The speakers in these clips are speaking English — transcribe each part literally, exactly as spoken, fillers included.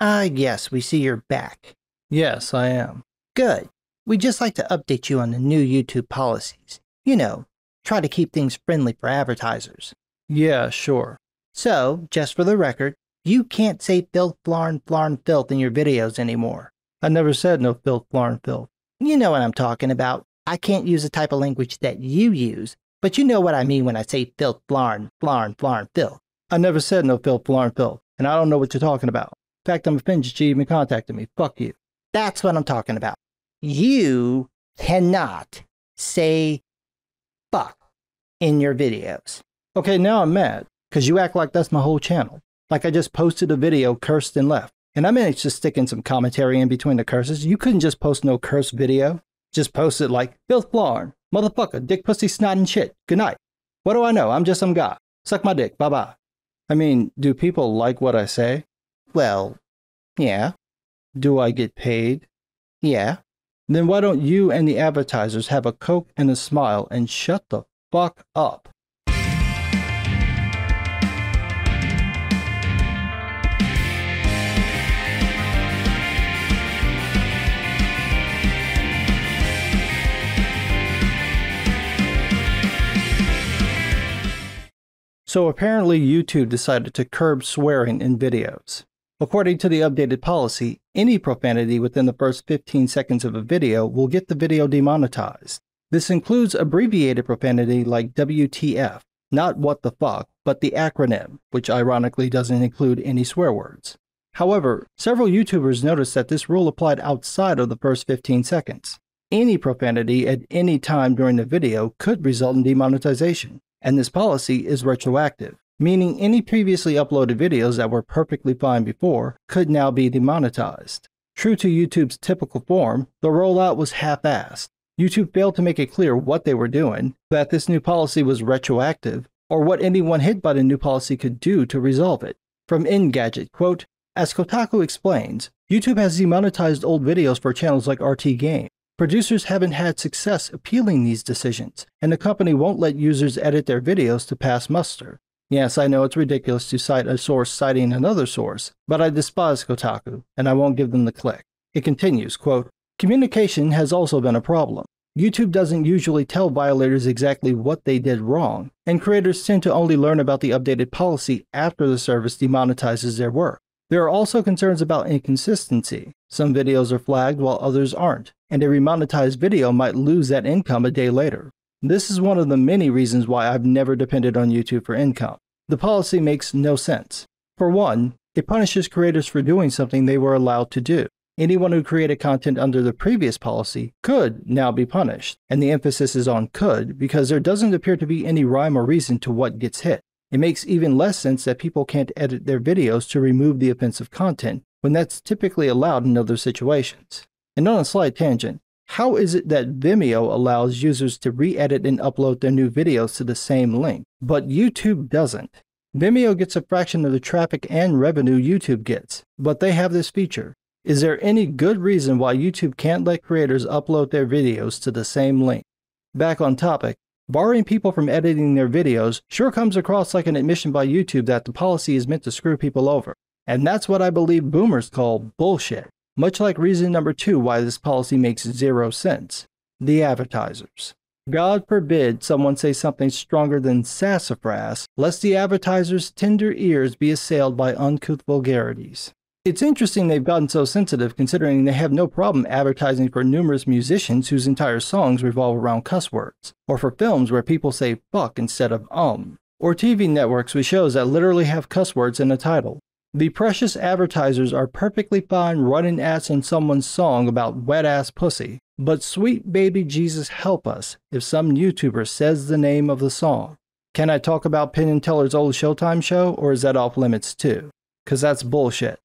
Ah, uh, yes, we see you're back. Yes, I am. Good. We'd just like to update you on the new YouTube policies. You know, try to keep things friendly for advertisers. Yeah, sure. So, just for the record, you can't say filth, flarn, flarn, filth in your videos anymore. I never said no filth, flarn, filth. You know what I'm talking about. I can't use the type of language that you use, but you know what I mean when I say filth, flarn, flarn, flarn, filth. I never said no filth, flarn, filth, and I don't know what you're talking about. In fact, I'm offended she even contacted me. Fuck you. That's what I'm talking about. You cannot say fuck in your videos. Okay, now I'm mad, because you act like that's my whole channel. Like I just posted a video, cursed and left. And I managed to stick in some commentary in between the curses. You couldn't just post no curse video. Just post it like, filth blarn, motherfucker, dick pussy snot and shit, good night. What do I know? I'm just some guy. Suck my dick, bye-bye. I mean, do people like what I say? Well, yeah. Do I get paid? Yeah. Then why don't you and the advertisers have a Coke and a smile and shut the fuck up? So apparently YouTube decided to curb swearing in videos. According to the updated policy, any profanity within the first fifteen seconds of a video will get the video demonetized. This includes abbreviated profanity like W T F, not what the fuck, but the acronym, which ironically doesn't include any swear words. However, several YouTubers noticed that this rule applied outside of the first fifteen seconds. Any profanity at any time during the video could result in demonetization, and this policy is retroactive, meaning any previously uploaded videos that were perfectly fine before could now be demonetized. True to YouTube's typical form, the rollout was half-assed. YouTube failed to make it clear what they were doing, that this new policy was retroactive, or what anyone hit by the new policy could do to resolve it. From Engadget, quote, "As Kotaku explains, YouTube has demonetized old videos for channels like R T Game. Producers haven't had success appealing these decisions, and the company won't let users edit their videos to pass muster. Yes, I know it's ridiculous to cite a source citing another source, but I despise Kotaku, and I won't give them the click." It continues, quote, "Communication has also been a problem. YouTube doesn't usually tell violators exactly what they did wrong, and creators tend to only learn about the updated policy after the service demonetizes their work. There are also concerns about inconsistency. Some videos are flagged while others aren't, and a remonetized video might lose that income a day later. This is one of the many reasons why I've never depended on YouTube for income. The policy makes no sense. For one, it punishes creators for doing something they were allowed to do. Anyone who created content under the previous policy could now be punished, and the emphasis is on could because there doesn't appear to be any rhyme or reason to what gets hit. It makes even less sense that people can't edit their videos to remove the offensive content when that's typically allowed in other situations. And on a slight tangent, how is it that Vimeo allows users to re-edit and upload their new videos to the same link, but YouTube doesn't? Vimeo gets a fraction of the traffic and revenue YouTube gets, but they have this feature. Is there any good reason why YouTube can't let creators upload their videos to the same link? Back on topic, barring people from editing their videos sure comes across like an admission by YouTube that the policy is meant to screw people over. And that's what I believe boomers call bullshit. Much like reason number two why this policy makes zero sense, the advertisers. God forbid someone say something stronger than sassafras, lest the advertisers' tender ears be assailed by uncouth vulgarities. It's interesting they've gotten so sensitive considering they have no problem advertising for numerous musicians whose entire songs revolve around cuss words, or for films where people say fuck instead of um, or T V networks with shows that literally have cuss words in the title. The precious advertisers are perfectly fine running ads on someone's song about wet-ass pussy, but sweet baby Jesus help us if some YouTuber says the name of the song. Can I talk about Penn and Teller's old Showtime show, or is that off limits too? Cause that's bullshit.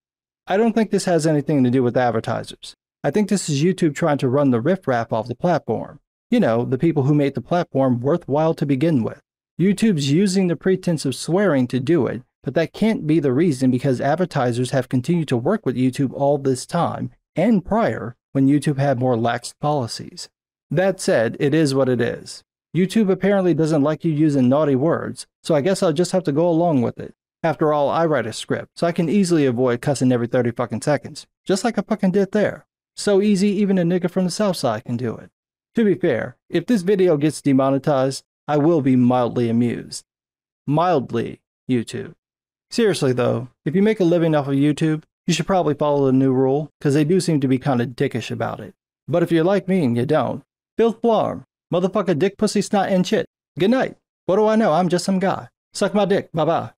I don't think this has anything to do with advertisers. I think this is YouTube trying to run the riffraff off the platform. You know, the people who made the platform worthwhile to begin with. YouTube's using the pretense of swearing to do it, but that can't be the reason because advertisers have continued to work with YouTube all this time and prior when YouTube had more lax policies. That said, it is what it is. YouTube apparently doesn't like you using naughty words, so I guess I'll just have to go along with it. After all, I write a script, so I can easily avoid cussing every thirty fucking seconds, just like I fucking did there. So easy, even a nigga from the south side can do it. To be fair, if this video gets demonetized, I will be mildly amused. Mildly, YouTube. Seriously though, if you make a living off of YouTube, you should probably follow the new rule, because they do seem to be kinda dickish about it. But if you're like me and you don't, filth blarm, motherfucker dick pussy snot and shit. Good night. What do I know? I'm just some guy. Suck my dick. Bye bye.